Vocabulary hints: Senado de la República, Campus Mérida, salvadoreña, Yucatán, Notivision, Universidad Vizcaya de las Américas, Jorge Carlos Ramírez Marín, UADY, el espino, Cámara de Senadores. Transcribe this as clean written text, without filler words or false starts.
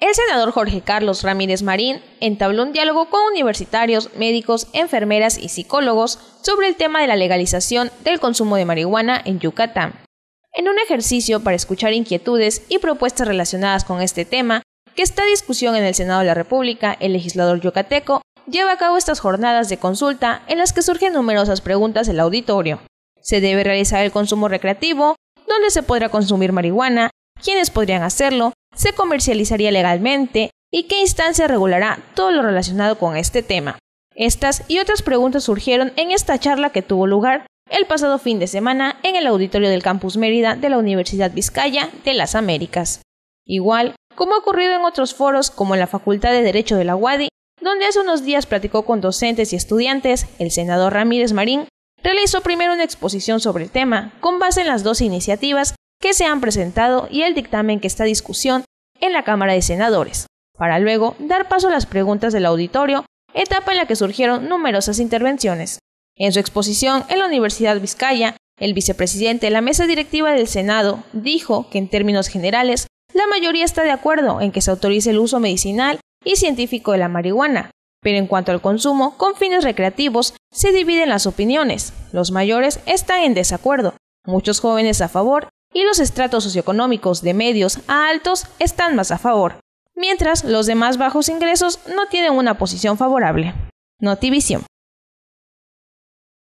el senador Jorge Carlos Ramírez Marín entabló un diálogo con universitarios, médicos, enfermeras y psicólogos sobre el tema de la legalización del consumo de marihuana en Yucatán. En un ejercicio para escuchar inquietudes y propuestas relacionadas con este tema, que está en discusión en el Senado de la República, el legislador yucateco lleva a cabo estas jornadas de consulta en las que surgen numerosas preguntas del auditorio. ¿Se debe realizar el consumo recreativo? ¿Dónde se podrá consumir marihuana? ¿Quiénes podrían hacerlo? ¿Se comercializaría legalmente? ¿Y qué instancia regulará todo lo relacionado con este tema? Estas y otras preguntas surgieron en esta charla que tuvo lugar el pasado fin de semana en el auditorio del Campus Mérida de la Universidad Vizcaya de las Américas. Igual, como ha ocurrido en otros foros como en la Facultad de Derecho de la UADY, donde hace unos días platicó con docentes y estudiantes, el senador Ramírez Marín realizó primero una exposición sobre el tema con base en las dos iniciativas que se han presentado y el dictamen que está en discusión en la Cámara de Senadores, para luego dar paso a las preguntas del auditorio, etapa en la que surgieron numerosas intervenciones. En su exposición en la Universidad Vizcaya, el vicepresidente de la mesa directiva del Senado dijo que en términos generales, la mayoría está de acuerdo en que se autorice el uso medicinal y científico de la marihuana, pero en cuanto al consumo con fines recreativos se dividen las opiniones. Los mayores están en desacuerdo, muchos jóvenes a favor, y los estratos socioeconómicos de medios a altos están más a favor, mientras los de más bajos ingresos no tienen una posición favorable. Notivision.